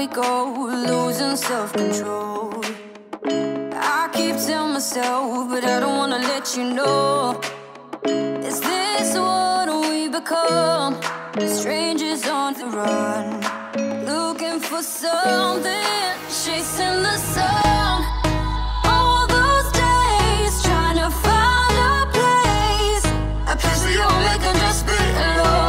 we go, losing self-control. I keep telling myself, but I don't wanna let you know. Is this what we become? Strangers on the run, looking for something, chasing the sun. All those days trying to find a place, a place where you'll make them just be alone.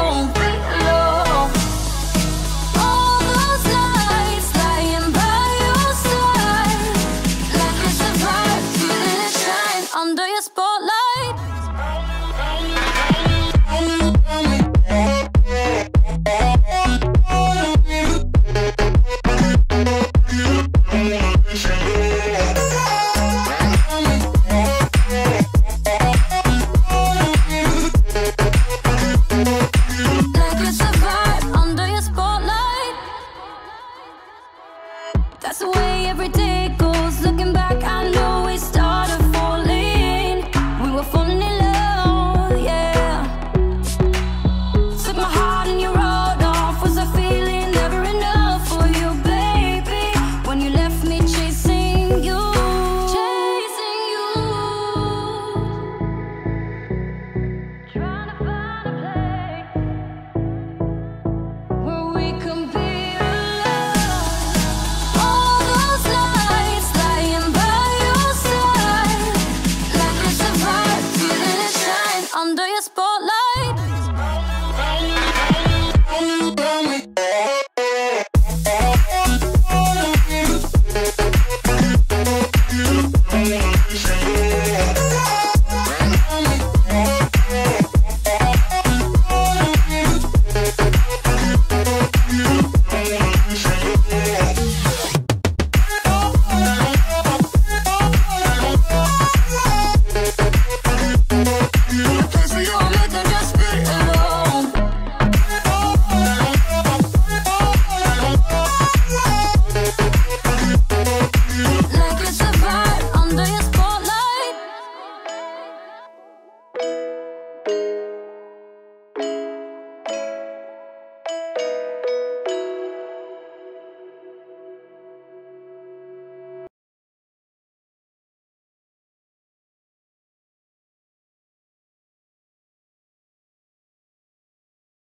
Compare